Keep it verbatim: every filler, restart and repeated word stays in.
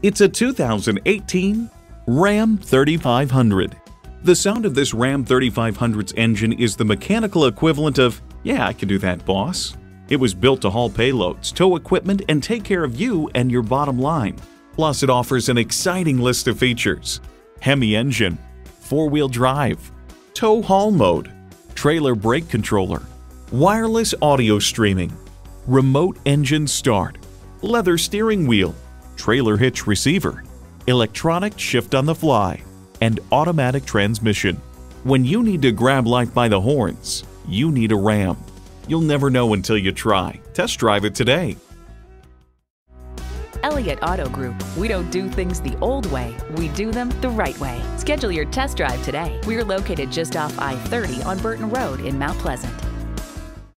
It's a two thousand eighteen Ram thirty-five hundred. The sound of this Ram thirty-five hundred's engine is the mechanical equivalent of, "Yeah, I can do that, boss." It was built to haul payloads, tow equipment, and take care of you and your bottom line. Plus, it offers an exciting list of features: Hemi engine, four-wheel drive, tow haul mode, trailer brake controller, wireless audio streaming, remote engine start, leather steering wheel, trailer hitch receiver, electronic shift on the fly, and automatic transmission. When you need to grab life by the horns, you need a Ram. You'll never know until you try. Test drive it today. Elliott Auto Group. We don't do things the old way. We do them the right way. Schedule your test drive today. We're located just off I thirty on Burton Road in Mount Pleasant.